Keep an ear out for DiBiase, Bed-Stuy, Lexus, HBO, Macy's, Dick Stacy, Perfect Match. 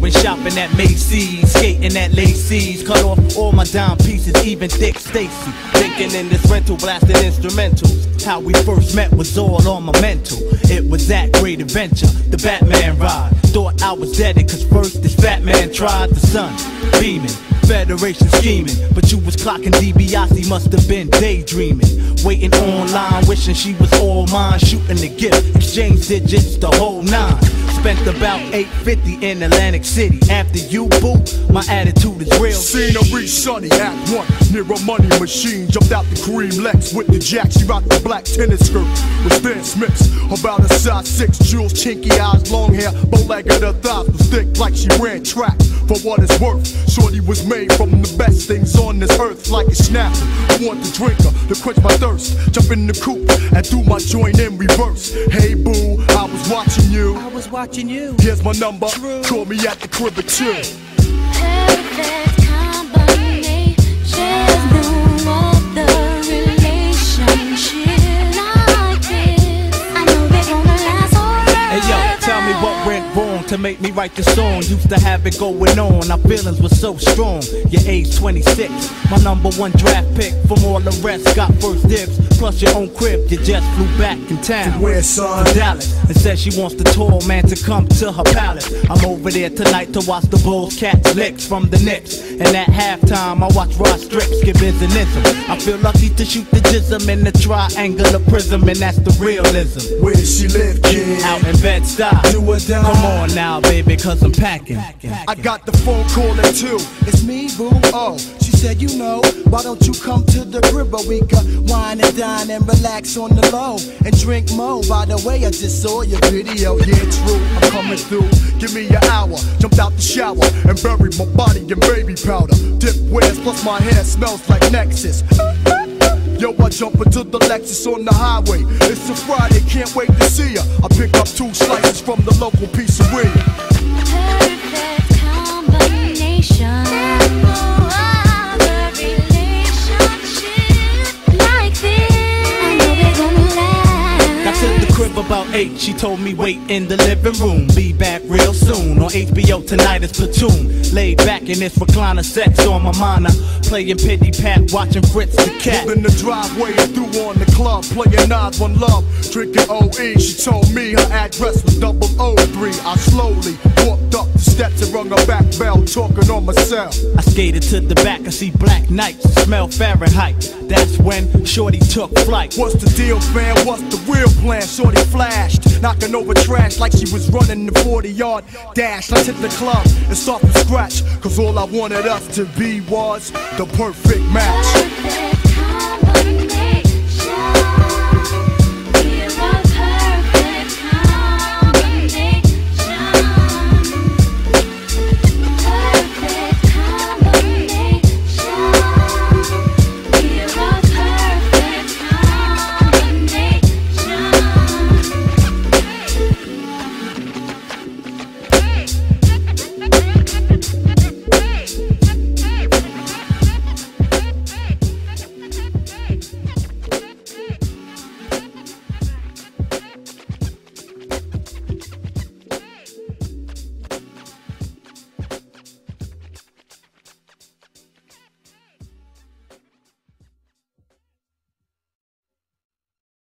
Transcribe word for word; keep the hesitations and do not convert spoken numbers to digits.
when shopping at Macy's, skating at Lacey's, cut off all my dime pieces, even Dick Stacy. Thinking in this rental, blasting instrumentals. How we first met was all on my mental. It was that great adventure, the Batman ride. Thought I was dead, cause first this fat man tried. The sun beaming, Federation scheming, but you was clocking DiBiase, must have been daydreaming. Waiting online, wishing she was all mine. Shooting the gift, exchange digits, the whole nine. Spent about eight fifty in Atlantic City. After you, boo, my attitude is real. Scenery sunny, act one, near a money machine. Jumped out the Kareem Lex with the jack. She rocked the black tennis skirt with Stan Smiths. About a size six, jewels, chinky eyes, long hair. Bowlegged, her thighs was thick like she ran track. For what it's worth, shorty was made from the best things on this earth. Like a snapper, I want to drink her to quench my thirst. Jump in the coupe and do my joint in reverse. Hey boo, I was watching you. I was watching you. Here's my number. True. Call me at the crib at two. Perfect combination. There's no other relationship like this. I know they're gonna last forever. Hey yo, tell me what went wrong to make me write this song. Used to have it going on. Our feelings were so strong. Your age twenty-six. My number one draft pick. From all the rest, got first dibs. Plus your own crib, you just flew back in town. To where, son? To Dallas. And said she wants the tall man to come to her palace. I'm over there tonight to watch the Bulls catch licks from the Knicks. And at halftime, I watch Rod Strips give his initial. I feel lucky to shoot the jism in the triangular prism, and that's the realism. Where does she live, kid? Out in Bed-Stuy. Do or die. Come on now, baby, cause I'm packing. I got the phone call at two. It's me, boo. Oh, she said, you know, why don't you come to the crib a week? Wine and dine and relax on the low and drink more. By the way, I just saw your video. Yeah, true, I'm coming through. Give me an hour. Jumped out the shower and buried my body in baby powder. Dip wears plus my hair smells like Nexus. Yo, I jump into the Lexus on the highway. It's a Friday, can't wait to see ya. I picked up two slices from the local pizzeria. Perfect combination. About eight, she told me wait in the living room. Be back real soon. On H B O tonight is Platoon. Laid back in this recliner, sex on my minor. Playing pity pat, watching Fritz the Cat. In the driveway and through on the club, playing odds on love, drinking O E. She told me her address was double oh three. I slowly walked up the steps and rung her back bell, talking on myself. I skated to the back, I see black nights, smell Fahrenheit. That's when shorty took flight. What's the deal, fam? What's the real plan? Shorty flashed, knocking over trash like she was running the forty yard dash. Let's hit the club and start from scratch, cause all I wanted us to be was the perfect match.